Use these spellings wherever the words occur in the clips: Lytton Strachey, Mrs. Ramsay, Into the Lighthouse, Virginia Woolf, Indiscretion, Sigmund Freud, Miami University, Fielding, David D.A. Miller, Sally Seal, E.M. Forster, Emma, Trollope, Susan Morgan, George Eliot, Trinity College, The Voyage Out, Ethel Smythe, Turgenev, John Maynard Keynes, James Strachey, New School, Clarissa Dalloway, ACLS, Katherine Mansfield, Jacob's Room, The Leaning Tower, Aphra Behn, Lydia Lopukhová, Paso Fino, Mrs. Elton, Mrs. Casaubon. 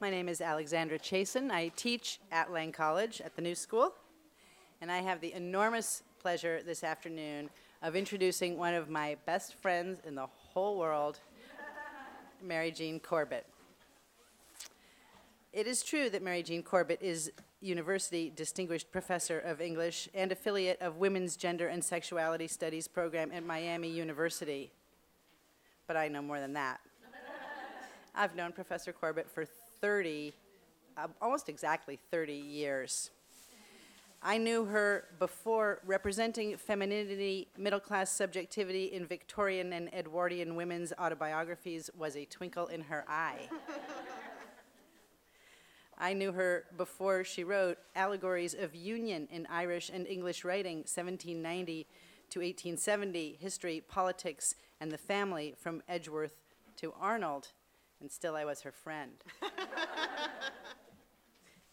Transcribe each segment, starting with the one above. My name is Alexandra Chasin. I teach at Lang College at the New School, and I have the enormous pleasure this afternoon of introducing one of my best friends in the whole world, Mary Jean Corbett. It is true that Mary Jean Corbett is University Distinguished Professor of English and affiliate of Women's Gender and Sexuality Studies program at Miami University. But I know more than that. I've known Professor Corbett for almost exactly 30 years. I knew her before representing femininity, middle-class subjectivity in Victorian and Edwardian women's autobiographies was a twinkle in her eye. I knew her before she wrote Allegories of Union in Irish and English Writing, 1790 to 1870, History, Politics, and the Family from Edgeworth to Arnold, and still I was her friend.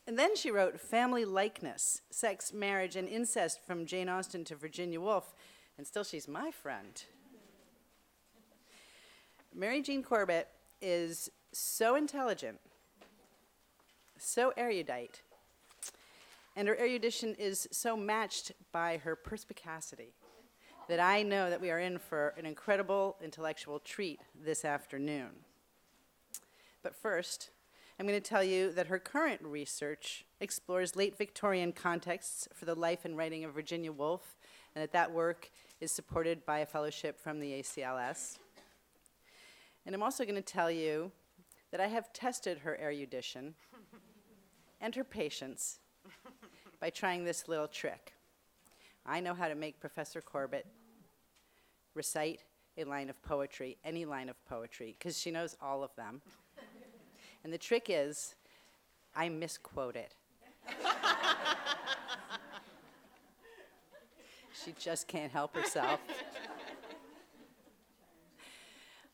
And then she wrote Family Likeness, Sex, Marriage, and Incest from Jane Austen to Virginia Woolf, and still she's my friend. Mary Jean Corbett is so intelligent, so erudite, and her erudition is so matched by her perspicacity that I know that we are in for an incredible intellectual treat this afternoon. But first, I'm going to tell you that her current research explores late Victorian contexts for the life and writing of Virginia Woolf, and that work is supported by a fellowship from the ACLS. And I'm also going to tell you that I have tested her erudition and her patience by trying this little trick. I know how to make Professor Corbett recite a line of poetry, any line of poetry, because she knows all of them. And the trick is, I misquote it. She just can't help herself.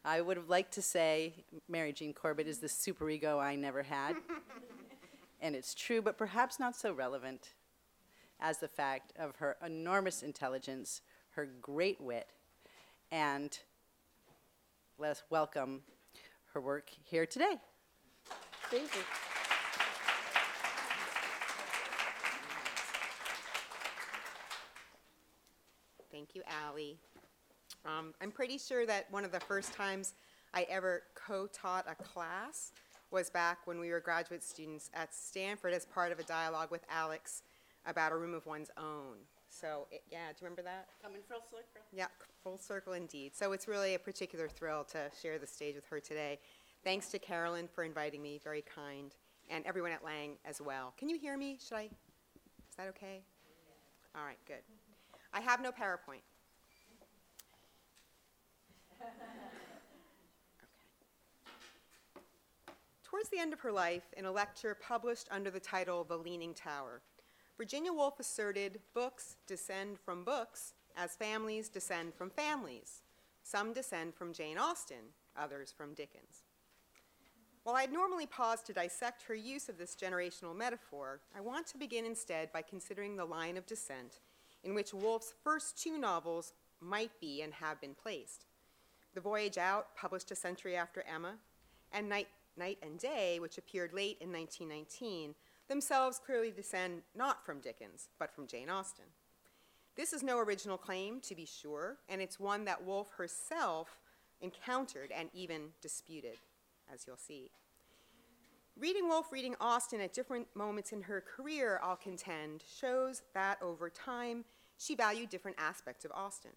I would have liked to say Mary Jean Corbett is the superego I never had. And it's true, but perhaps not so relevant as the fact of her enormous intelligence, her great wit, and let us welcome her work here today. Thank you. Thank you, Allie. I'm pretty sure that one of the first times I ever co-taught a class was back when we were graduate students at Stanford as part of a dialogue with Alex about A Room of One's Own. So, do you remember that? Coming full circle. Yeah, full circle indeed. So it's really a particular thrill to share the stage with her today. Thanks to Carolyn for inviting me, very kind, and everyone at Lang as well. Can you hear me? Is that okay? Yeah. All right, good. I have no PowerPoint. Okay. Towards the end of her life, in a lecture published under the title The Leaning Tower, Virginia Woolf asserted books descend from books as families descend from families. Some descend from Jane Austen, others from Dickens. While I'd normally pause to dissect her use of this generational metaphor, I want to begin instead by considering the line of descent in which Woolf's first two novels might be and have been placed. The Voyage Out, published a century after Emma, and Night and Day, which appeared late in 1919, themselves clearly descend not from Dickens, but from Jane Austen. This is no original claim, to be sure, and it's one that Woolf herself encountered and even disputed, as you'll see. Reading Woolf, reading Austen at different moments in her career, I'll contend, shows that over time she valued different aspects of Austen,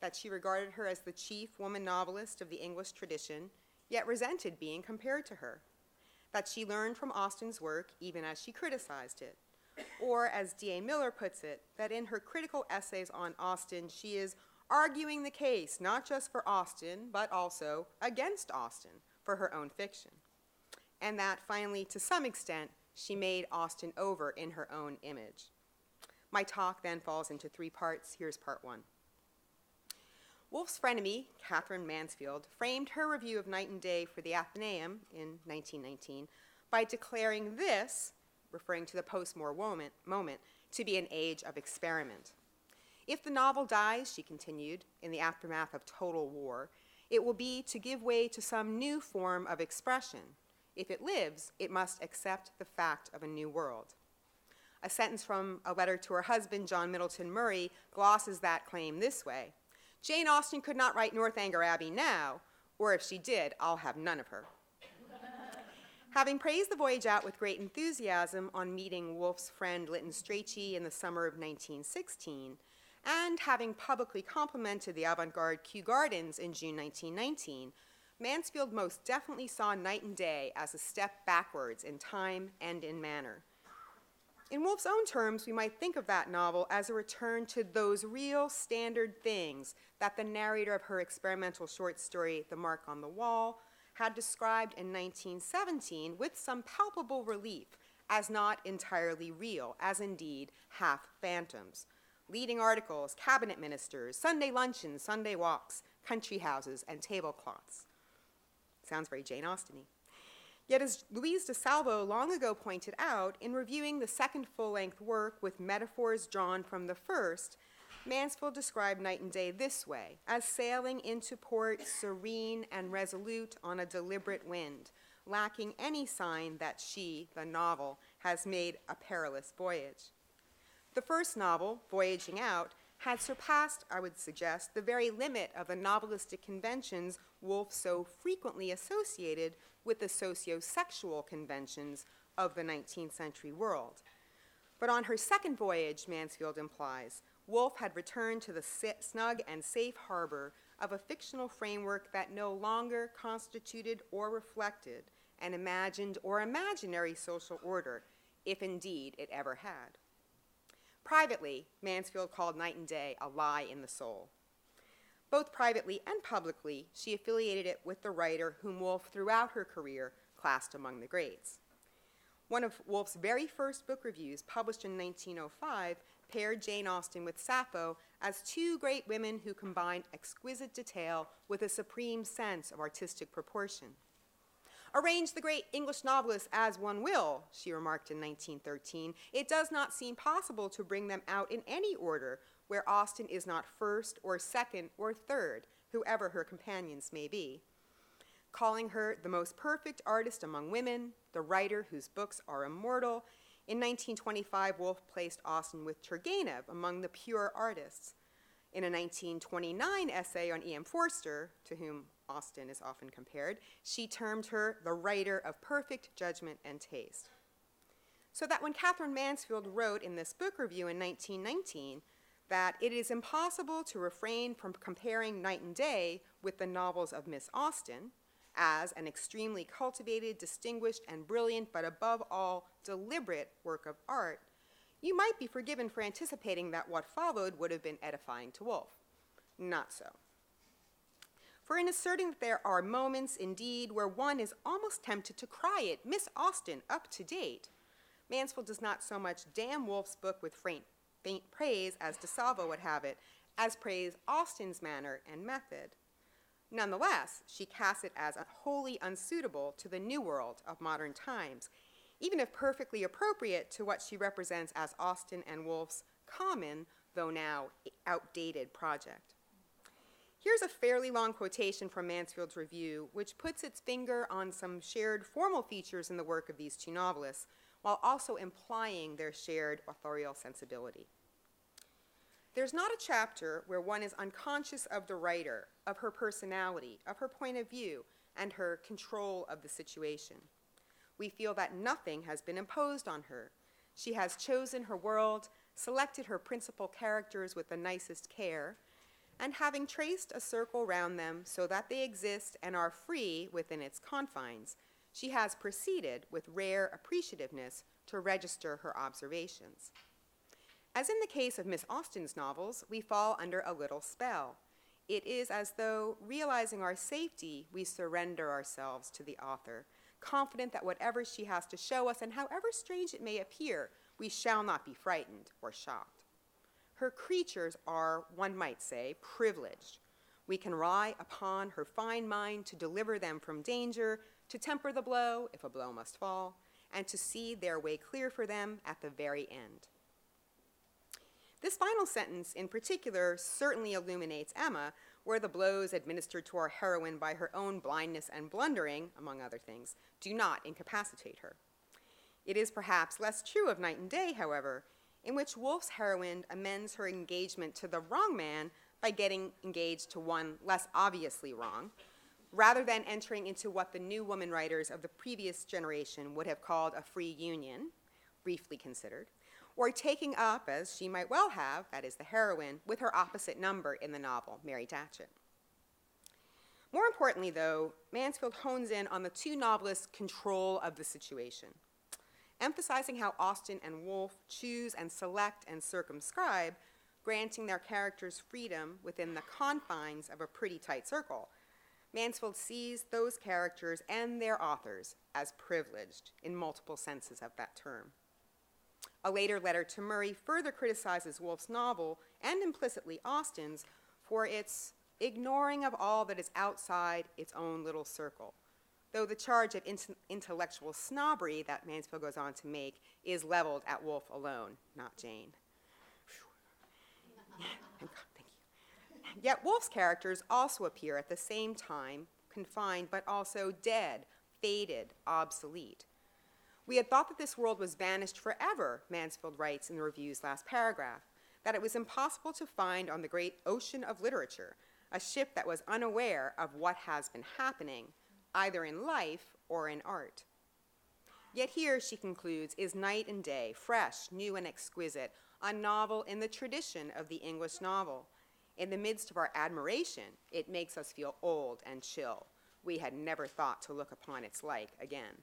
that she regarded her as the chief woman novelist of the English tradition, yet resented being compared to her, that she learned from Austen's work even as she criticized it, or as D.A. Miller puts it, that in her critical essays on Austen, she is arguing the case not just for Austen, but also against Austen, for her own fiction, and that finally, to some extent, she made Austen over in her own image. My talk then falls into three parts. Here's part one. Woolf's frenemy, Katherine Mansfield, framed her review of Night and Day for the Athenaeum in 1919 by declaring this, referring to the post-war moment, to be an age of experiment. If the novel dies, she continued, in the aftermath of total war, it will be to give way to some new form of expression, If it lives, it must accept the fact of a new world. A sentence from a letter to her husband, John Middleton Murray, glosses that claim this way: Jane Austen could not write Northanger Abbey now, or if she did, I'll have none of her. Having praised The Voyage Out with great enthusiasm on meeting Woolf's friend Lytton Strachey in the summer of 1916, and having publicly complimented the avant-garde Kew Gardens in June 1919, Mansfield most definitely saw Night and Day as a step backwards in time and in manner. In Woolf's own terms, we might think of that novel as a return to those real standard things that the narrator of her experimental short story, The Mark on the Wall, had described in 1917 with some palpable relief as not entirely real, as indeed half phantoms. Leading articles, cabinet ministers, Sunday luncheons, Sunday walks, country houses, and tablecloths. Sounds very Jane Austen-y. Yet as Louise de Salvo long ago pointed out, in reviewing the second full-length work with metaphors drawn from the first, Mansfield described Night and Day this way, as sailing into port serene and resolute on a deliberate wind, lacking any sign that she, the novel, has made a perilous voyage. The first novel, Voyaging Out, had surpassed, I would suggest, the very limit of the novelistic conventions Woolf so frequently associated with the socio-sexual conventions of the 19th century world. But on her second voyage, Mansfield implies, Woolf had returned to the snug and safe harbor of a fictional framework that no longer constituted or reflected an imagined or imaginary social order, if indeed it ever had. Privately, Mansfield called Night and Day a lie in the soul. Both privately and publicly, she affiliated it with the writer whom Woolf throughout her career classed among the greats. One of Woolf's very first book reviews, published in 1905, paired Jane Austen with Sappho as two great women who combined exquisite detail with a supreme sense of artistic proportion. Arrange the great English novelists as one will, she remarked in 1913, it does not seem possible to bring them out in any order where Austen is not first or second or third, whoever her companions may be. Calling her the most perfect artist among women, the writer whose books are immortal, in 1925 Woolf placed Austen with Turgenev among the pure artists. In a 1929 essay on E.M. Forster, to whom Austen is often compared, she termed her the writer of perfect judgment and taste. So that when Katherine Mansfield wrote in this book review in 1919 that it is impossible to refrain from comparing Night and Day with the novels of Miss Austen as an extremely cultivated, distinguished, and brilliant, but above all, deliberate work of art, you might be forgiven for anticipating that what followed would have been edifying to Woolf. Not so. For in asserting that there are moments, indeed, where one is almost tempted to cry it, Miss Austen, up to date, Mansfield does not so much damn Woolf's book with faint praise, as de Salvo would have it, as praise Austen's manner and method. Nonetheless, she casts it as wholly unsuitable to the new world of modern times, even if perfectly appropriate to what she represents as Austen and Woolf's common, though now outdated, project. Here's a fairly long quotation from Mansfield's review, which puts its finger on some shared formal features in the work of these two novelists, while also implying their shared authorial sensibility. There's not a chapter where one is unconscious of the writer, of her personality, of her point of view, and her control of the situation. We feel that nothing has been imposed on her. She has chosen her world, selected her principal characters with the nicest care, and having traced a circle round them so that they exist and are free within its confines, she has proceeded with rare appreciativeness to register her observations. As in the case of Miss Austen's novels, we fall under a little spell. It is as though, realizing our safety, we surrender ourselves to the author, confident that whatever she has to show us, and however strange it may appear, we shall not be frightened or shocked. Her creatures are, one might say, privileged. We can rely upon her fine mind to deliver them from danger, to temper the blow, if a blow must fall, and to see their way clear for them at the very end. This final sentence in particular certainly illuminates Emma, where the blows administered to our heroine by her own blindness and blundering, among other things, do not incapacitate her. It is perhaps less true of Night and Day, however, in which Woolf's heroine amends her engagement to the wrong man by getting engaged to one less obviously wrong, rather than entering into what the new woman writers of the previous generation would have called a free union, briefly considered, or taking up, as she might well have, that is the heroine, with her opposite number in the novel, Mary Datchet. More importantly, though, Mansfield hones in on the two novelists' control of the situation, emphasizing how Austen and Woolf choose and select and circumscribe, granting their characters freedom within the confines of a pretty tight circle. Mansfield sees those characters and their authors as privileged in multiple senses of that term. A later letter to Murray further criticizes Woolf's novel, and implicitly Austen's, for its ignoring of all that is outside its own little circle, though the charge of intellectual snobbery that Mansfield goes on to make is leveled at Woolf alone, not Jane. Yet Woolf's characters also appear at the same time confined, but also dead, faded, obsolete. We had thought that this world was vanished forever, Mansfield writes in the review's last paragraph, that it was impossible to find on the great ocean of literature a ship that was unaware of what has been happening, either in life or in art. Yet here, she concludes, is Night and Day, fresh, new, and exquisite, a novel in the tradition of the English novel. In the midst of our admiration, it makes us feel old and chill. We had never thought to look upon its like again.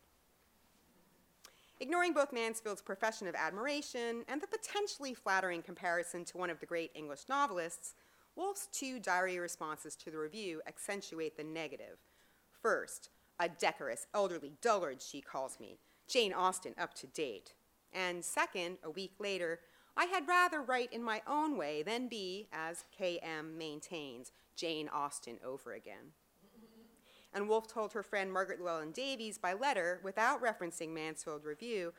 Ignoring both Mansfield's profession of admiration and the potentially flattering comparison to one of the great English novelists, Woolf's two diary responses to the review accentuate the negative. First, a decorous, elderly dullard, she calls me, Jane Austen up to date. And second, a week later, I had rather write in my own way than be, as K.M. maintains, Jane Austen over again. And Woolf told her friend Margaret Llewellyn Davies by letter, without referencing Mansfield Review,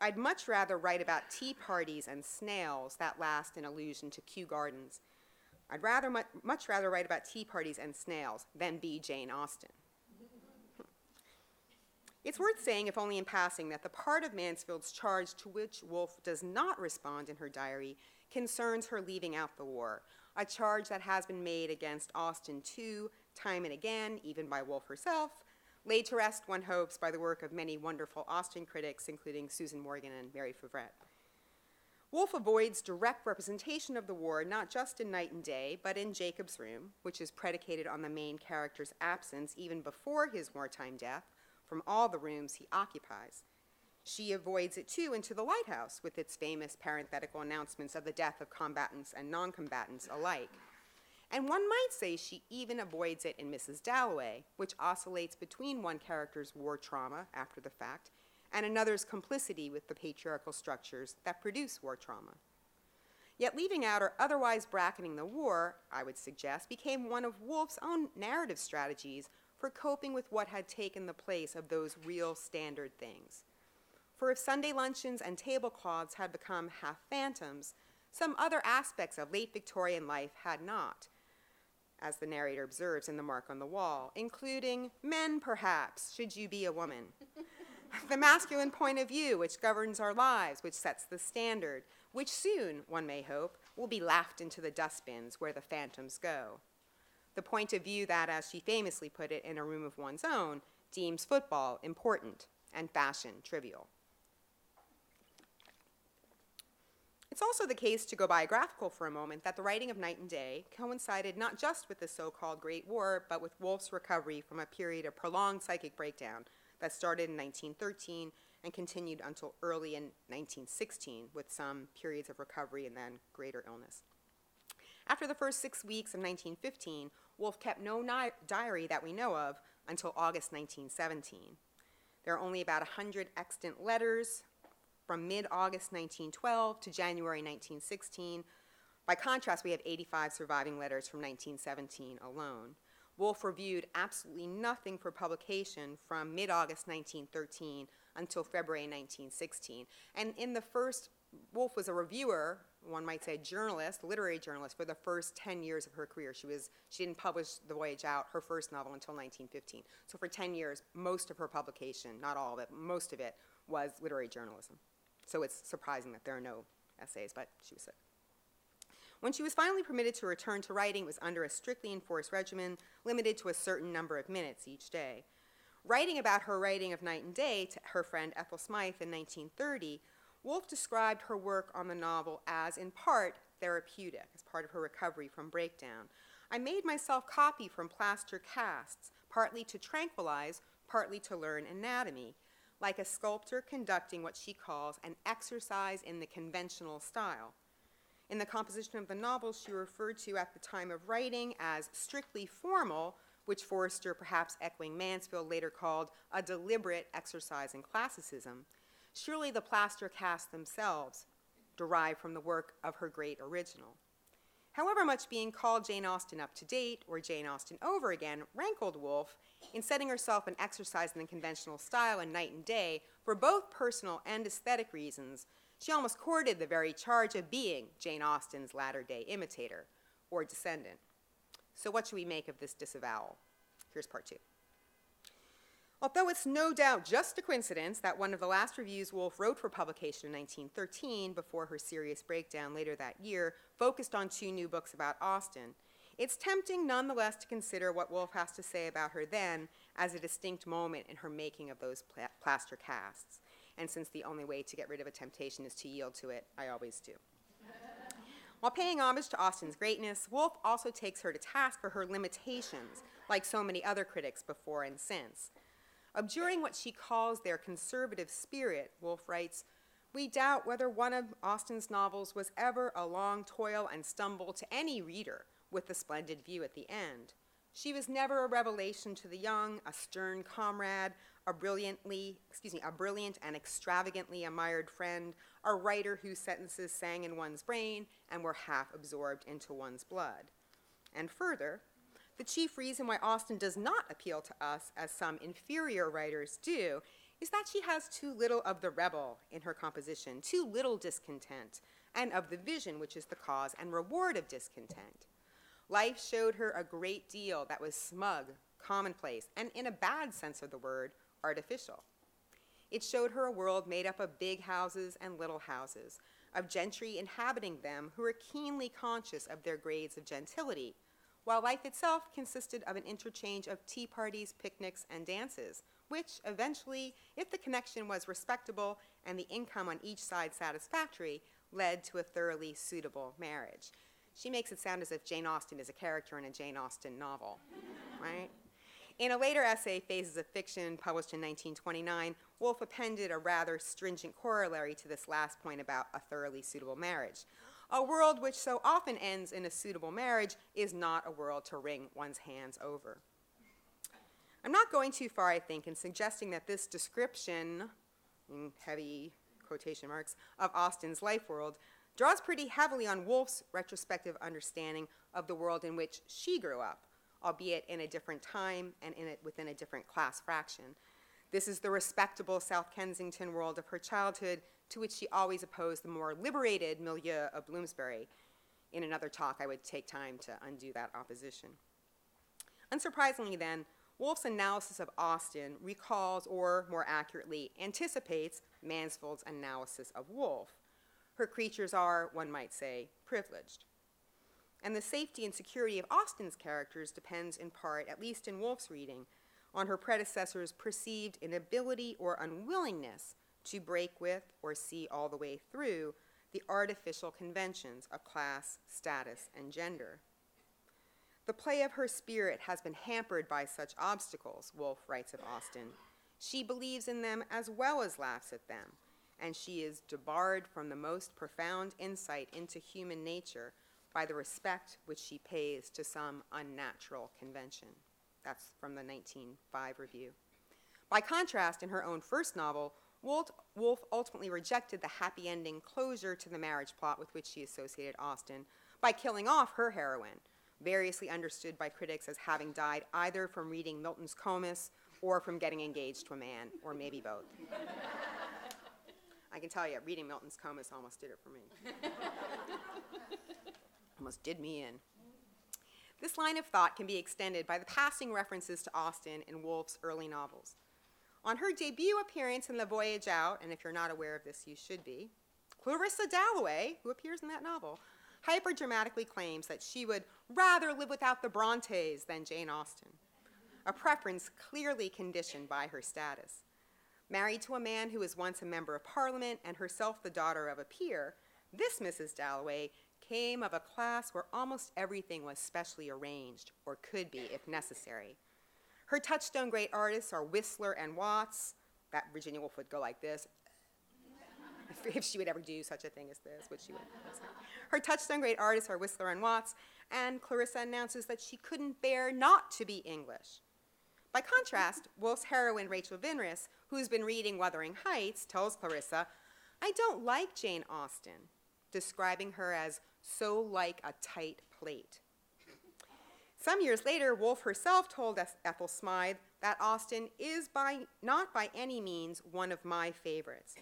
I'd much rather write about tea parties and snails, that last in allusion to Kew Gardens. I'd rather much rather write about tea parties and snails than be Jane Austen. It's worth saying, if only in passing, that the part of Mansfield's charge to which Woolf does not respond in her diary concerns her leaving out the war, a charge that has been made against Austen too, time and again, even by Woolf herself, laid to rest, one hopes, by the work of many wonderful Austen critics, including Susan Morgan and Mary Favret. Woolf avoids direct representation of the war, not just in Night and Day, but in Jacob's Room, which is predicated on the main character's absence even before his wartime death, from all the rooms he occupies. She avoids it too into the Lighthouse, with its famous parenthetical announcements of the death of combatants and non-combatants alike. And one might say she even avoids it in Mrs. Dalloway, which oscillates between one character's war trauma after the fact and another's complicity with the patriarchal structures that produce war trauma. Yet leaving out or otherwise bracketing the war, I would suggest, became one of Woolf's own narrative strategies for coping with what had taken the place of those real standard things. For if Sunday luncheons and tablecloths had become half phantoms, some other aspects of late Victorian life had not, as the narrator observes in The Mark on the Wall, including men, perhaps, should you be a woman, the masculine point of view which governs our lives, which sets the standard, which soon, one may hope, will be laughed into the dustbins where the phantoms go. The point of view that, as she famously put it in A Room of One's Own, deems football important and fashion trivial. It's also the case, to go biographical for a moment, that the writing of Night and Day coincided not just with the so-called Great War, but with Woolf's recovery from a period of prolonged psychic breakdown that started in 1913 and continued until early in 1916, with some periods of recovery and then greater illness. After the first 6 weeks of 1915, Woolf kept no diary that we know of until August 1917. There are only about 100 extant letters from mid-August 1912 to January 1916. By contrast, we have 85 surviving letters from 1917 alone. Woolf reviewed absolutely nothing for publication from mid-August 1913 until February 1916. And in the first, Woolf was a reviewer one might say journalist, literary journalist, for the first 10 years of her career. She didn't publish The Voyage Out, her first novel, until 1915. So for 10 years, most of her publication, not all of it, most of it, was literary journalism. So it's surprising that there are no essays, but she was sick. When she was finally permitted to return to writing, it was under a strictly enforced regimen, limited to a certain number of minutes each day. Writing about her writing of Night and Day to her friend Ethel Smythe in 1930, Woolf described her work on the novel as, in part, therapeutic, as part of her recovery from breakdown. I made myself copy from plaster casts, partly to tranquilize, partly to learn anatomy, like a sculptor conducting what she calls an exercise in the conventional style. In the composition of the novel, she referred to at the time of writing as strictly formal, which Forster, perhaps echoing Mansfield, later called a deliberate exercise in classicism. Surely the plaster casts themselves derive from the work of her great original. However much being called Jane Austen up to date or Jane Austen over again rankled Woolf in setting herself an exercise in the conventional style in Night and Day for both personal and aesthetic reasons. She almost courted the very charge of being Jane Austen's latter-day imitator or descendant. So what should we make of this disavowal? Here's part two. Although it's no doubt just a coincidence that one of the last reviews Woolf wrote for publication in 1913, before her serious breakdown later that year, focused on two new books about Austen, it's tempting nonetheless to consider what Woolf has to say about her then as a distinct moment in her making of those plaster casts. And since the only way to get rid of a temptation is to yield to it, I always do. While paying homage to Austen's greatness, Woolf also takes her to task for her limitations, like so many other critics before and since. Abjuring what she calls their conservative spirit, Woolf writes, we doubt whether one of Austen's novels was ever a long toil and stumble to any reader with the splendid view at the end. She was never a revelation to the young, a stern comrade, a brilliant and extravagantly admired friend, a writer whose sentences sang in one's brain and were half absorbed into one's blood. And further, the chief reason why Austen does not appeal to us, as some inferior writers do, is that she has too little of the rebel in her composition, too little discontent, and of the vision which is the cause and reward of discontent. Life showed her a great deal that was smug, commonplace, and in a bad sense of the word, artificial. It showed her a world made up of big houses and little houses, of gentry inhabiting them who were keenly conscious of their grades of gentility, while life itself consisted of an interchange of tea parties, picnics, and dances, which eventually, if the connection was respectable and the income on each side satisfactory, led to a thoroughly suitable marriage. She makes it sound as if Jane Austen is a character in a Jane Austen novel, right? In a later essay, Phases of Fiction, published in 1929, Woolf appended a rather stringent corollary to this last point about a thoroughly suitable marriage. A world which so often ends in a suitable marriage is not a world to wring one's hands over. I'm not going too far, I think, in suggesting that this description, in heavy quotation marks, of Austen's life world draws pretty heavily on Woolf's retrospective understanding of the world in which she grew up, albeit in a different time and within a different class fraction. This is the respectable South Kensington world of her childhood, to which she always opposed the more liberated milieu of Bloomsbury. In another talk, I would take time to undo that opposition. Unsurprisingly then, Woolf's analysis of Austen recalls, or more accurately, anticipates Mansfield's analysis of Woolf. Her creatures are, one might say, privileged. And the safety and security of Austen's characters depends in part, at least in Woolf's reading, on her predecessor's perceived inability or unwillingness to break with or see all the way through the artificial conventions of class, status, and gender. The play of her spirit has been hampered by such obstacles, Woolf writes of Austen. She believes in them as well as laughs at them, and she is debarred from the most profound insight into human nature by the respect which she pays to some unnatural convention. That's from the 1905 review. By contrast, in her own first novel, Woolf ultimately rejected the happy ending closure to the marriage plot with which she associated Austen by killing off her heroine, variously understood by critics as having died either from reading Milton's Comus or from getting engaged to a man, or maybe both. I can tell you, reading Milton's Comus almost did it for me. Almost did me in. This line of thought can be extended by the passing references to Austen in Woolf's early novels. On her debut appearance in The Voyage Out, and if you're not aware of this, you should be, Clarissa Dalloway, who appears in that novel, hyperdramatically claims that she would rather live without the Brontes than Jane Austen, a preference clearly conditioned by her status. Married to a man who was once a member of Parliament and herself the daughter of a peer, this Mrs. Dalloway came of a class where almost everything was specially arranged, or could be if necessary. Her touchstone great artists are Whistler and Watts. That Virginia Woolf would go like this, if she would ever do such a thing as this, which she would. Her touchstone great artists are Whistler and Watts, and Clarissa announces that she couldn't bear not to be English. By contrast, Woolf's heroine Rachel Vinris, who's been reading Wuthering Heights, tells Clarissa, "I don't like Jane Austen," describing her as so like a tight plate. Some years later, Woolf herself told Ethel Smythe that Austen is not by any means one of my favorites.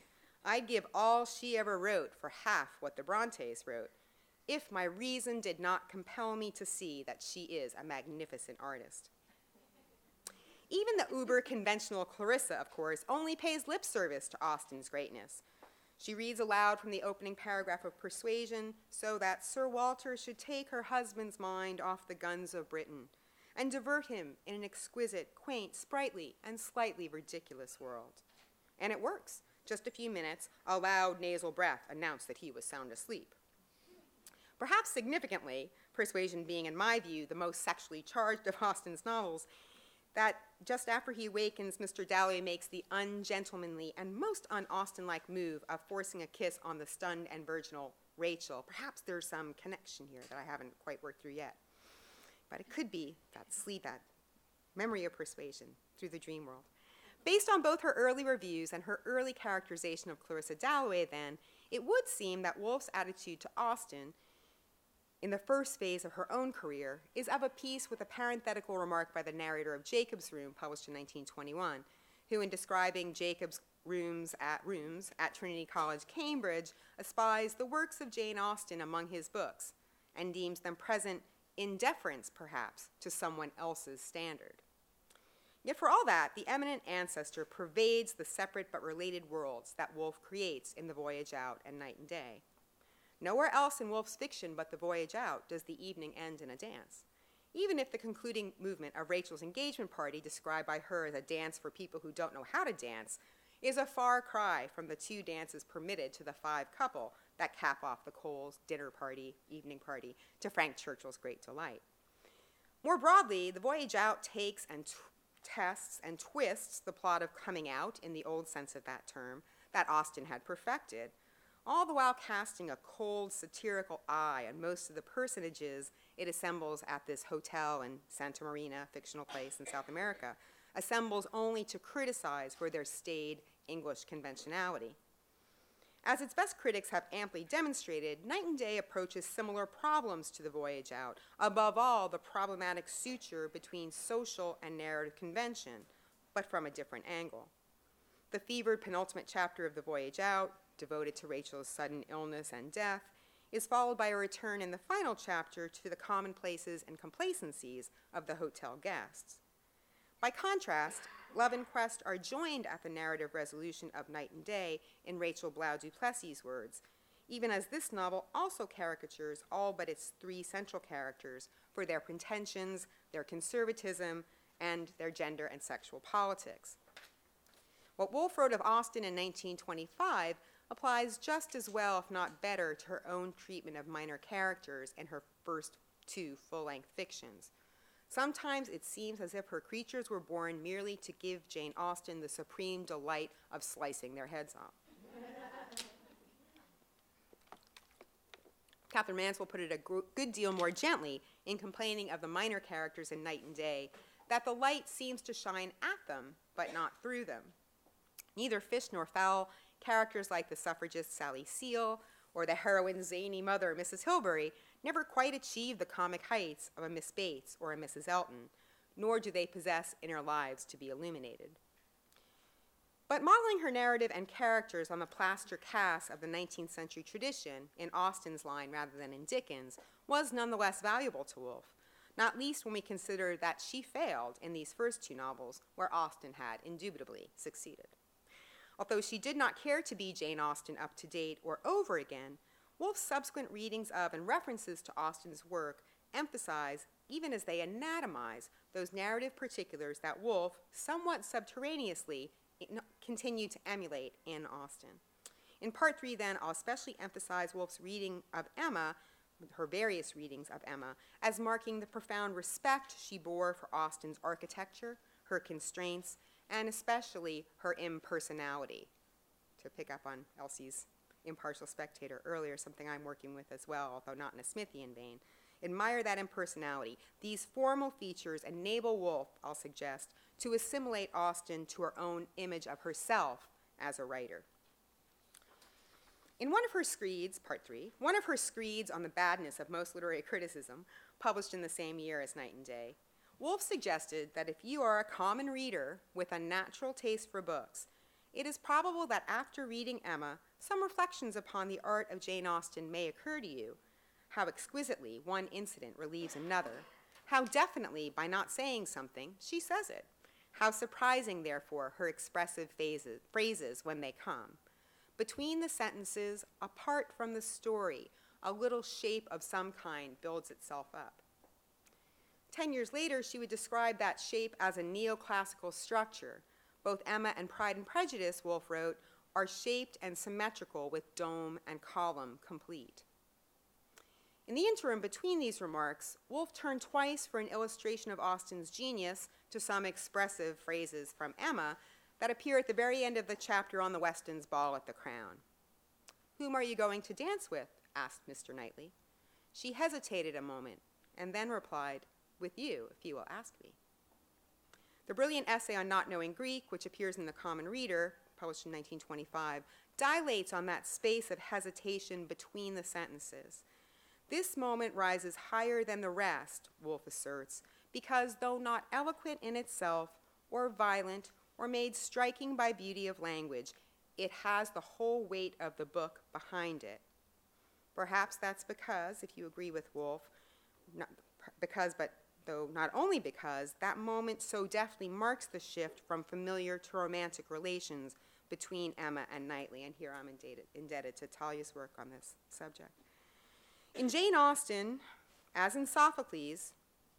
I'd give all she ever wrote for half what the Brontes wrote, if my reason did not compel me to see that she is a magnificent artist. Even the uber-conventional Clarissa, of course, only pays lip service to Austen's greatness. She reads aloud from the opening paragraph of Persuasion, so that Sir Walter should take her husband's mind off the guns of Britain and divert him in an exquisite, quaint, sprightly, and slightly ridiculous world. And it works. Just a few minutes, a loud nasal breath announced that he was sound asleep. Perhaps significantly, Persuasion being, in my view, the most sexually charged of Austen's novels, that just after he awakens, Mr. Dalloway makes the ungentlemanly and most un-Austen-like move of forcing a kiss on the stunned and virginal Rachel. Perhaps there's some connection here that I haven't quite worked through yet. But it could be that sleep, that memory of Persuasion through the dream world. Based on both her early reviews and her early characterization of Clarissa Dalloway then, it would seem that Woolf's attitude to Austen in the first phase of her own career is of a piece with a parenthetical remark by the narrator of Jacob's Room, published in 1921, who in describing Jacob's rooms at Trinity College, Cambridge, espies the works of Jane Austen among his books and deems them present in deference, perhaps, to someone else's standard. Yet for all that, the eminent ancestor pervades the separate but related worlds that Woolf creates in The Voyage Out and Night and Day. Nowhere else in Woolf's fiction but The Voyage Out does the evening end in a dance, even if the concluding movement of Rachel's engagement party, described by her as a dance for people who don't know how to dance, is a far cry from the two dances permitted to the five couple that cap off the Coles' dinner party, evening party, to Frank Churchill's great delight. More broadly, The Voyage Out takes and tests and twists the plot of coming out, in the old sense of that term, that Austen had perfected, all the while casting a cold, satirical eye on most of the personages it assembles at this hotel in Santa Marina, fictional place in South America, assembles only to criticize for their staid English conventionality. As its best critics have amply demonstrated, Night and Day approaches similar problems to The Voyage Out, above all the problematic suture between social and narrative convention, but from a different angle. The fevered penultimate chapter of The Voyage Out, devoted to Rachel's sudden illness and death, is followed by a return in the final chapter to the commonplaces and complacencies of the hotel guests. By contrast, love and quest are joined at the narrative resolution of Night and Day in Rachel Blau du Plessis' words, even as this novel also caricatures all but its three central characters for their pretensions, their conservatism, and their gender and sexual politics. What Woolf wrote of Austen in 1925 applies just as well, if not better, to her own treatment of minor characters in her first two full-length fictions. Sometimes it seems as if her creatures were born merely to give Jane Austen the supreme delight of slicing their heads off. Katherine Mansfield put it a good deal more gently in complaining of the minor characters in Night and Day, that the light seems to shine at them, but not through them. Neither fish nor fowl, characters like the suffragist Sally Seal or the heroine's zany mother, Mrs. Hilbury, never quite achieve the comic heights of a Miss Bates or a Mrs. Elton, nor do they possess inner lives to be illuminated. But modeling her narrative and characters on the plaster casts of the 19th century tradition, in Austen's line rather than in Dickens, was nonetheless valuable to Woolf, not least when we consider that she failed in these first two novels, where Austen had indubitably succeeded. Although she did not care to be Jane Austen up to date or over again, Woolf's subsequent readings of and references to Austen's work emphasize, even as they anatomize, those narrative particulars that Woolf, somewhat subterraneously, continued to emulate in Austen. In Part 3, then, I'll especially emphasize Woolf's reading of Emma, her various readings of Emma, as marking the profound respect she bore for Austen's architecture, her constraints, and especially her impersonality, to pick up on Elsie's impartial spectator earlier, something I'm working with as well, although not in a Smithian vein. Admire that impersonality. These formal features enable Woolf, I'll suggest, to assimilate Austen to her own image of herself as a writer. In one of her screeds, Part 3, one of her screeds on the badness of most literary criticism, published in the same year as Night and Day, Woolf suggested that if you are a common reader with a natural taste for books, it is probable that after reading Emma, some reflections upon the art of Jane Austen may occur to you, how exquisitely one incident relieves another, how definitely, by not saying something, she says it, how surprising, therefore, her expressive phrases when they come. Between the sentences, apart from the story, a little shape of some kind builds itself up. 10 years later, she would describe that shape as a neoclassical structure. Both Emma and Pride and Prejudice, Woolf wrote, are shaped and symmetrical with dome and column complete. In the interim between these remarks, Woolf turned twice for an illustration of Austen's genius to some expressive phrases from Emma that appear at the very end of the chapter on the Westons' ball at the Crown. "Whom are you going to dance with?" asked Mr. Knightley. She hesitated a moment and then replied, "With you, if you will ask me." The brilliant essay on Not Knowing Greek, which appears in The Common Reader, published in 1925, dilates on that space of hesitation between the sentences. This moment rises higher than the rest, Woolf asserts, because though not eloquent in itself, or violent, or made striking by beauty of language, it has the whole weight of the book behind it. Perhaps that's because, if you agree with Woolf, not only because, that moment so deftly marks the shift from familiar to romantic relations between Emma and Knightley, and here I'm indebted to Talia's work on this subject. In Jane Austen, as in Sophocles,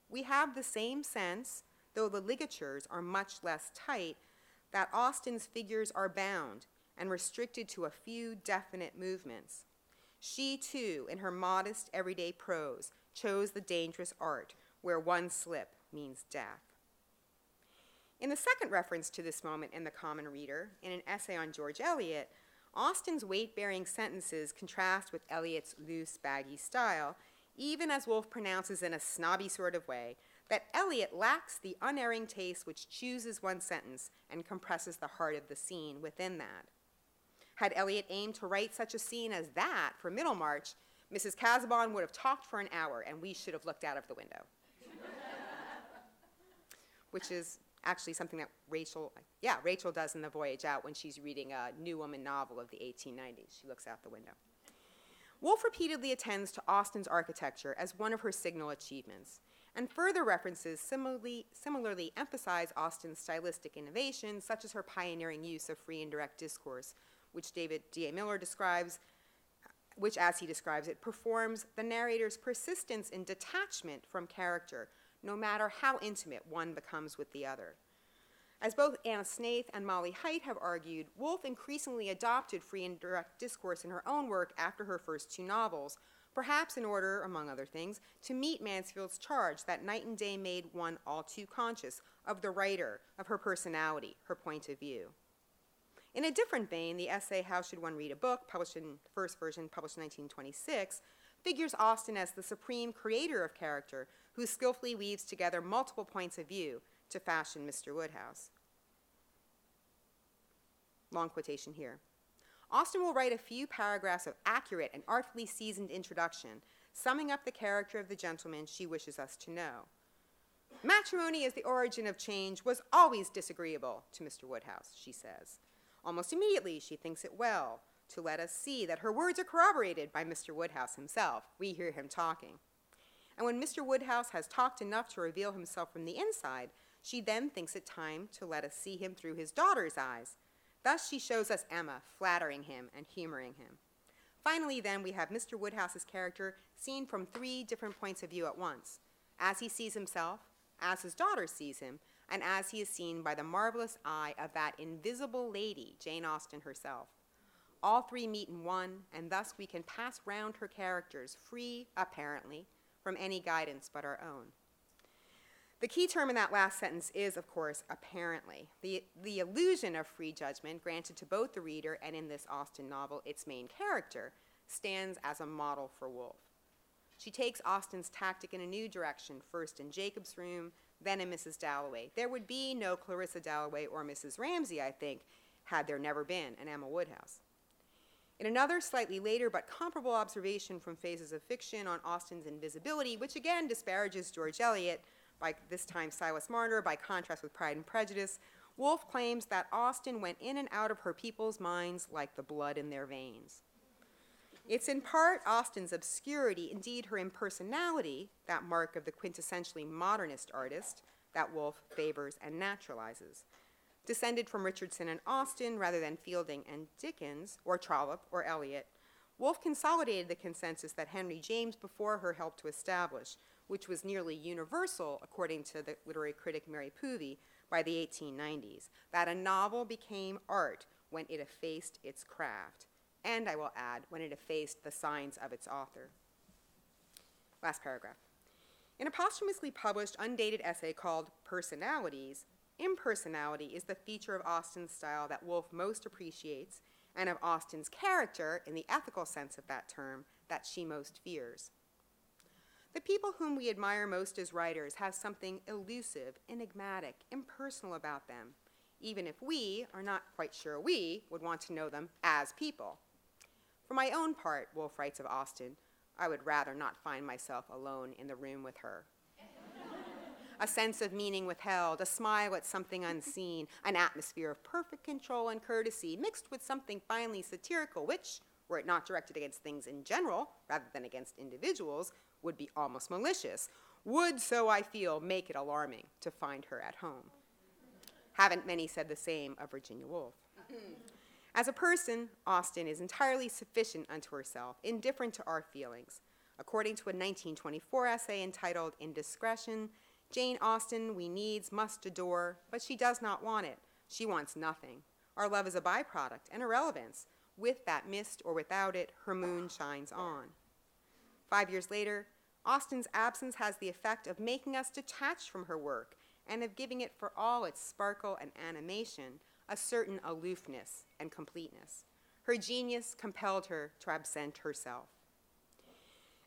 we have the same sense, though the ligatures are much less tight, that Austen's figures are bound and restricted to a few definite movements. She, too, in her modest everyday prose, chose the dangerous art where one slip means death. In the second reference to this moment in The Common Reader, in an essay on George Eliot, Austen's weight-bearing sentences contrast with Eliot's loose, baggy style, even as Woolf pronounces in a snobby sort of way that Eliot lacks the unerring taste which chooses one sentence and compresses the heart of the scene within that. Had Eliot aimed to write such a scene as that for Middlemarch, Mrs. Casaubon would have talked for an hour and we should have looked out of the window. Which is actually something that Rachel does in The Voyage Out when she's reading a New Woman novel of the 1890s. She looks out the window. Woolf repeatedly attends to Austen's architecture as one of her signal achievements, and further references similarly emphasize Austen's stylistic innovations, such as her pioneering use of free and direct discourse, which David D.A. Miller describes, which, as he describes it, performs the narrator's persistence in detachment from character, no matter how intimate one becomes with the other. As both Anna Snaith and Molly Hite have argued, Woolf increasingly adopted free and direct discourse in her own work after her first two novels, perhaps in order, among other things, to meet Mansfield's charge that Night and Day made one all too conscious of the writer, of her personality, her point of view. In a different vein, the essay How Should One Read a Book, published in 1926, figures Austen as the supreme creator of character who skillfully weaves together multiple points of view to fashion Mr. Woodhouse. Long quotation here. Austen will write a few paragraphs of accurate and artfully seasoned introduction, summing up the character of the gentleman she wishes us to know. "Matrimony as the origin of change was always disagreeable to Mr. Woodhouse," she says. Almost immediately, she thinks it well to let us see that her words are corroborated by Mr. Woodhouse himself. We hear him talking. And when Mr. Woodhouse has talked enough to reveal himself from the inside, she then thinks it time to let us see him through his daughter's eyes. Thus she shows us Emma flattering him and humoring him. Finally, then, we have Mr. Woodhouse's character seen from three different points of view at once, as he sees himself, as his daughter sees him, and as he is seen by the marvelous eye of that invisible lady, Jane Austen herself. All three meet in one, and thus we can pass round her characters, free, apparently, from any guidance but our own. The key term in that last sentence is, of course, apparently. The illusion of free judgment granted to both the reader and, in this Austen novel, its main character, stands as a model for Woolf. She takes Austen's tactic in a new direction, first in Jacob's Room, then in Mrs. Dalloway. There would be no Clarissa Dalloway or Mrs. Ramsay, I think, had there never been an Emma Woodhouse. In another, slightly later but comparable observation from Phases of Fiction on Austen's invisibility, which again disparages George Eliot, by this time Silas Marner, by contrast with Pride and Prejudice, Woolf claims that Austen went in and out of her people's minds like the blood in their veins. It's in part Austen's obscurity, indeed her impersonality, that mark of the quintessentially modernist artist, that Woolf favors and naturalizes. Descended from Richardson and Austen rather than Fielding and Dickens, or Trollope or Eliot, Woolf consolidated the consensus that Henry James before her helped to establish, which was nearly universal, according to the literary critic Mary Povey, by the 1890s, that a novel became art when it effaced its craft, and, I will add, when it effaced the signs of its author. Last paragraph. In a posthumously published, undated essay called Personalities, impersonality is the feature of Austen's style that Woolf most appreciates, and of Austen's character, in the ethical sense of that term, that she most fears. The people whom we admire most as writers have something elusive, enigmatic, impersonal about them, even if we are not quite sure we would want to know them as people. For my own part, Woolf writes of Austen, I would rather not find myself alone in the room with her. A sense of meaning withheld, a smile at something unseen, an atmosphere of perfect control and courtesy mixed with something finely satirical, which, were it not directed against things in general, rather than against individuals, would be almost malicious, would, so I feel, make it alarming to find her at home. Haven't many said the same of Virginia Woolf? As a person, Austen is entirely sufficient unto herself, indifferent to our feelings. According to a 1924 essay entitled Indiscretion, Jane Austen we needs must adore, but she does not want it. She wants nothing. Our love is a byproduct, an irrelevance. With that mist or without it, her moon shines on. 5 years later, Austen's absence has the effect of making us detached from her work and of giving it, for all its sparkle and animation, a certain aloofness and completeness. Her genius compelled her to absent herself.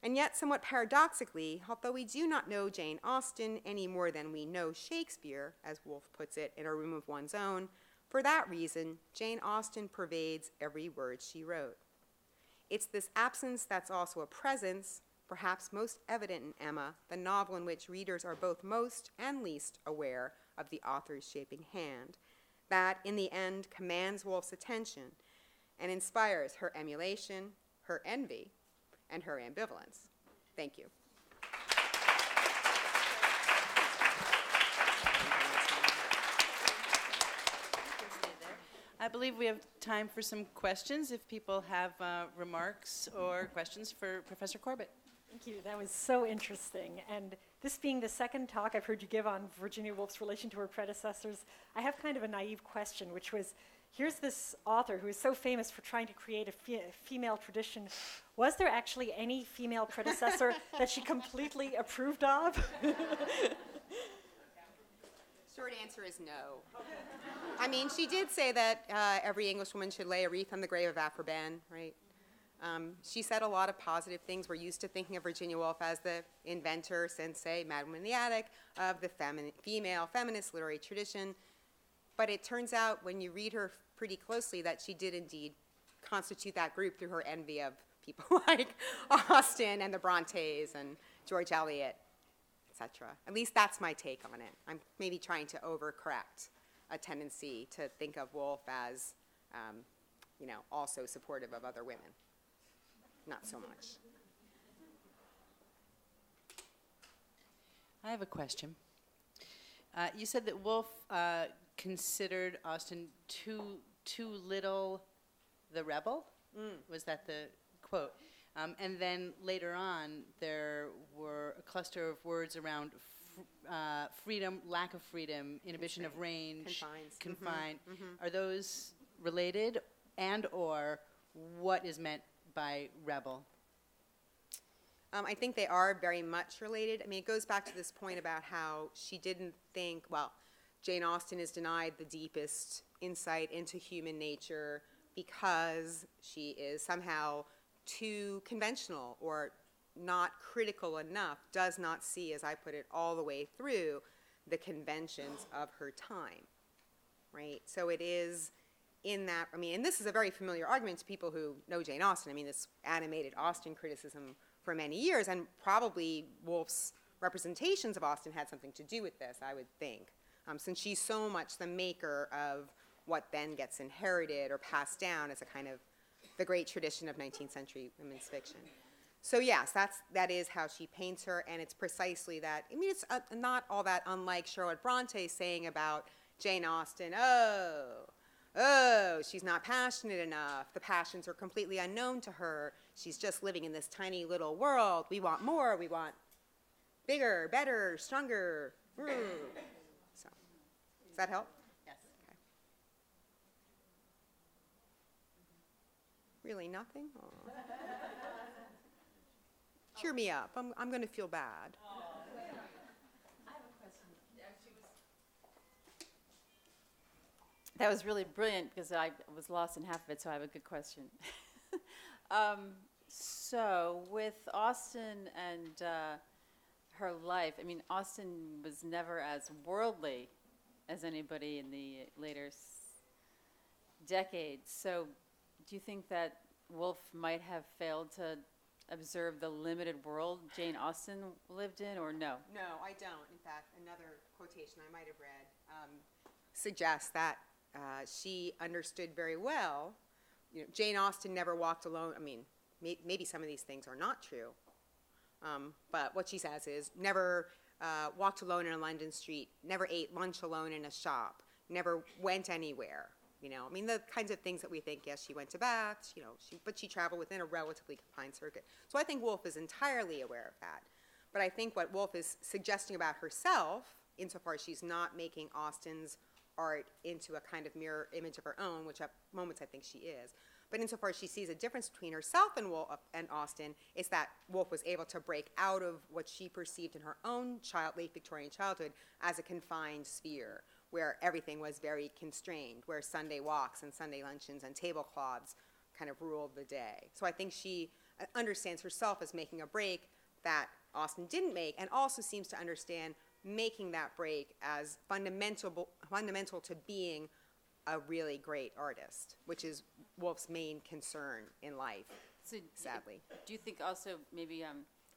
And yet, somewhat paradoxically, although we do not know Jane Austen any more than we know Shakespeare, as Woolf puts it in A Room of One's Own, for that reason, Jane Austen pervades every word she wrote. It's this absence that's also a presence, perhaps most evident in Emma, the novel in which readers are both most and least aware of the author's shaping hand, that, in the end, commands Woolf's attention and inspires her emulation, her envy, and her ambivalence. Thank you. I believe we have time for some questions if people have remarks or questions for Professor Corbett. Thank you. That was so interesting. And this being the second talk I've heard you give on Virginia Woolf's relation to her predecessors, I have kind of a naive question, which was, here's this author who is so famous for trying to create a female tradition. Was there actually any female predecessor that she completely approved of? Short answer is no. I mean, she did say that every Englishwoman should lay a wreath on the grave of Aphra Behn, right? She said a lot of positive things. We're used to thinking of Virginia Woolf as the inventor, sensei, madwoman in the attic, of the female feminist literary tradition. But it turns out, when you read her pretty closely, that she did indeed constitute that group through her envy of people like Austen and the Brontes and George Eliot, etc. At least that's my take on it. I'm maybe trying to overcorrect a tendency to think of Woolf as you know, also supportive of other women. Not so much. I have a question. You said that Woolf considered Austen too little the rebel? Was that the quote? And then later on, there were a cluster of words around freedom, lack of freedom, inhibition of range, confined. Mm-hmm. Are those related, and or what is meant by rebel? I think they are very much related. I mean, it goes back to this point about how she didn't think, well, Jane Austen is denied the deepest insight into human nature because she is somehow too conventional or not critical enough, does not see, as I put it, all the way through the conventions of her time, right? So it is in that, I mean, and this is a very familiar argument to people who know Jane Austen. I mean, this animated Austen criticism for many years, and probably Woolf's representations of Austen had something to do with this, I would think, since she's so much the maker of what then gets inherited or passed down as a kind of the great tradition of 19th century women's fiction. So yes, that is how she paints her, and it's precisely that. I mean, it's not all that unlike Charlotte Bronte saying about Jane Austen, oh, she's not passionate enough. The passions are completely unknown to her. She's just living in this tiny little world. We want more. We want bigger, better, stronger. So, does that help? Yes. Okay. Really nothing? Cheer me up. I'm going to feel bad. Aww. I have a question. That was really brilliant because I was lost in half of it, so I have a good question. So with Austen and her life, I mean, Austen was never as worldly as anybody in the later decades. So do you think that Woolf might have failed to observe the limited world Jane Austen lived in, or no? No, I don't. In fact, another quotation I might have read suggests that she understood very well, you know, Jane Austen never walked alone. I mean, maybe some of these things are not true, but what she says is, never walked alone in a London street, never ate lunch alone in a shop, never went anywhere. You know, I mean, the kinds of things that we think, yes, she went to Bath, you know, but she traveled within a relatively confined circuit. So I think Woolf is entirely aware of that. But I think what Woolf is suggesting about herself, insofar as she's not making Austen's art into a kind of mirror image of her own, which at moments I think she is, but insofar as she sees a difference between herself and Woolf and Austen, is that Woolf was able to break out of what she perceived in her own late Victorian childhood as a confined sphere, where everything was very constrained, where Sunday walks and Sunday luncheons and tablecloths kind of ruled the day. So I think she understands herself as making a break that Austen didn't make, and also seems to understand making that break as fundamental to being a really great artist, which is Woolf's main concern in life, so sadly. Do you think also maybe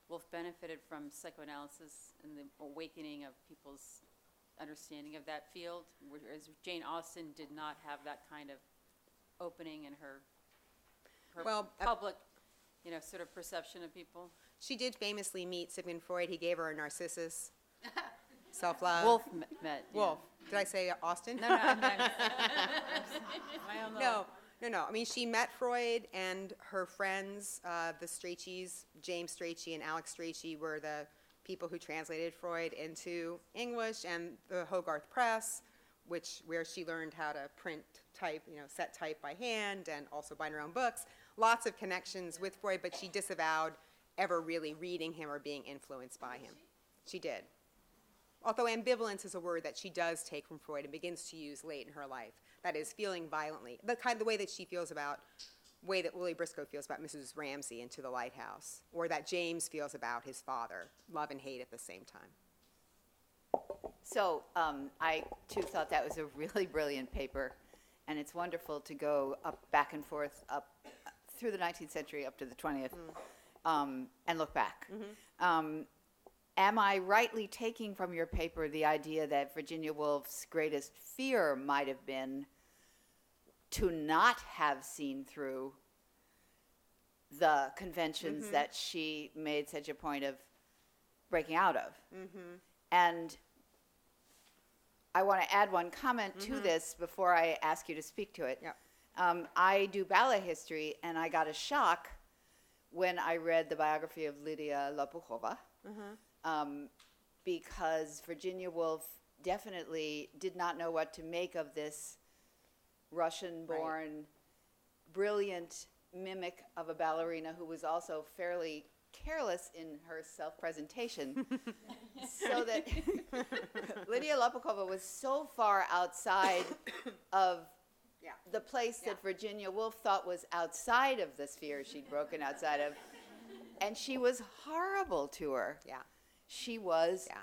Woolf benefited from psychoanalysis and the awakening of people's understanding of that field, whereas Jane Austen did not have that kind of opening in her public, you know, sort of perception of people? She did famously meet Sigmund Freud. He gave her a narcissus, self-love. Woolf met. Yeah. Woolf. Did I say Austen? No, No. I mean, she met Freud, and her friends, the Strachys, James Strachey and Alex Strachey, were the people who translated Freud into English, and the Hogarth Press, where she learned how to print type, you know, set type by hand, and also bind her own books. Lots of connections with Freud, but she disavowed ever really reading him or being influenced by him. She did. Although ambivalence is a word that she does take from Freud and begins to use late in her life. That is, feeling violently. The way that she feels about, way that Willie Briscoe feels about Mrs. Ramsey, Into the Lighthouse, or that James feels about his father, love and hate at the same time. So I, too, thought that was a really brilliant paper, and it's wonderful to go back and forth, up through the 19th century, up to the 20th, and look back. Mm-hmm. Am I rightly taking from your paper the idea that Virginia Woolf's greatest fear might have been to not have seen through the conventions mm-hmm. that she made such a point of breaking out of. Mm-hmm. And I want to add one comment mm-hmm. to this before I ask you to speak to it. Yep. I do ballet history, and I got a shock when I read the biography of Lydia Lopukhová, mm-hmm. Because Virginia Woolf definitely did not know what to make of this Russian-born, right. brilliant mimic of a ballerina who was also fairly careless in her self-presentation, so that Lydia Lopukhová was so far outside of yeah. the place yeah. that Virginia Woolf thought was outside of the sphere she'd broken outside of, and she was horrible to her. Yeah, she was yeah.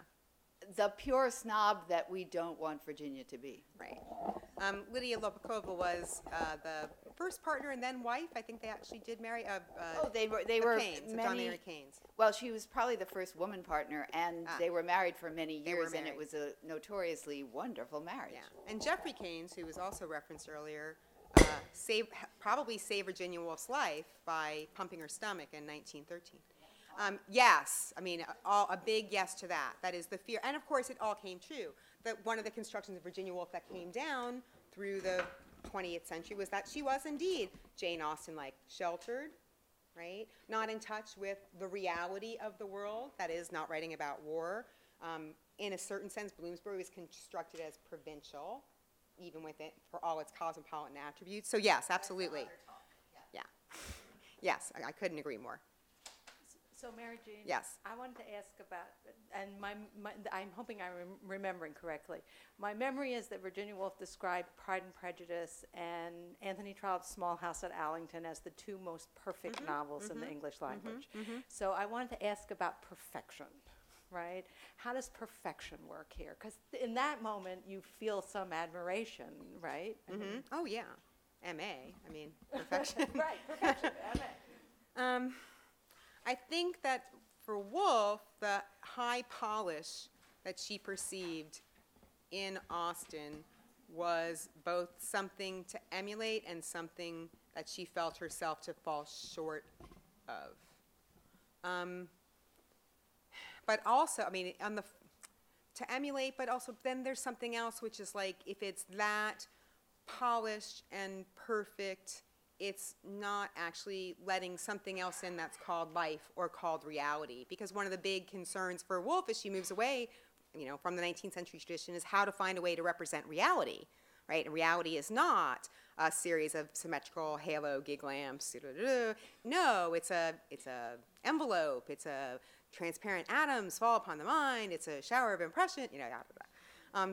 the pure snob that we don't want Virginia to be. Right. Lydia Lopukhová was the first partner and then wife. I think they actually did marry. They were Keynes, many. John Maynard Keynes. Well, she was probably the first woman partner, and they were married for many years, and it was a notoriously wonderful marriage. Yeah. And Geoffrey Keynes, who was also referenced earlier, probably saved Virginia Woolf's life by pumping her stomach in 1913. Yes, I mean, a big yes to that. That is the fear. And, of course, it all came true. That one of the constructions of Virginia Woolf that came down through the 20th century was that she was indeed Jane Austen-like, sheltered, right? Not in touch with the reality of the world, that is, not writing about war. In a certain sense, Bloomsbury was constructed as provincial, even with it, for all its cosmopolitan attributes. So, yes, absolutely. Yeah. Yes, I couldn't agree more. So Mary Jean, yes. I wanted to ask about, and I'm hoping I'm remembering correctly. My memory is that Virginia Woolf described Pride and Prejudice and Anthony Trollope's Small House at Allington as the two most perfect mm-hmm. novels mm-hmm. in the English language. Mm-hmm. Mm-hmm. So I wanted to ask about perfection, right? How does perfection work here? Because in that moment, you feel some admiration, right? Mm-hmm. I mean, oh, yeah. M.A., I mean, perfection. Right, perfection, M.A. I think that for Woolf, the high polish that she perceived in Austen was both something to emulate and something that she felt herself to fall short of. But also, I mean, to emulate, but also then there's something else which is like, if it's that polished and perfect, it's not actually letting something else in that's called life or called reality. Because one of the big concerns for Woolf as she moves away, you know, from the 19th century tradition is how to find a way to represent reality, right? And reality is not a series of symmetrical halo gig lamps. No, it's a envelope. It's a transparent atoms fall upon the mind. It's a shower of impression, you know, blah, blah, blah.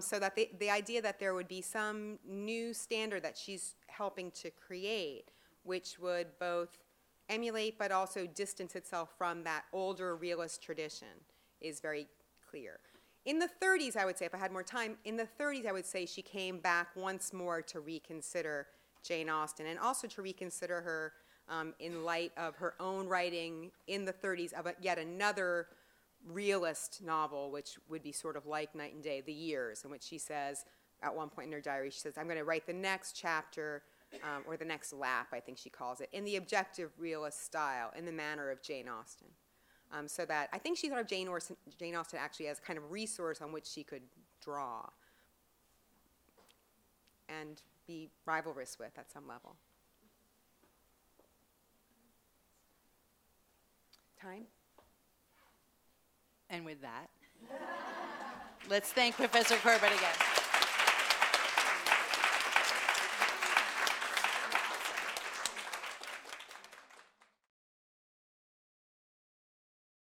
So that the idea that there would be some new standard that she's helping to create, which would both emulate but also distance itself from that older realist tradition, is very clear. In the 30s, I would say, if I had more time, in the 30s, I would say she came back once more to reconsider Jane Austen and also to reconsider her in light of her own writing in the 30s of yet another realist novel, which would be sort of like Night and Day, The Years, in which she says, at one point in her diary, she says, I'm going to write the next chapter or the next lap, I think she calls it, in the objective realist style, in the manner of Jane Austen. So that I think she thought of Jane Austen actually as kind of resource on which she could draw and be rivalrous with at some level. Time? And with that, let's thank Professor Corbett again.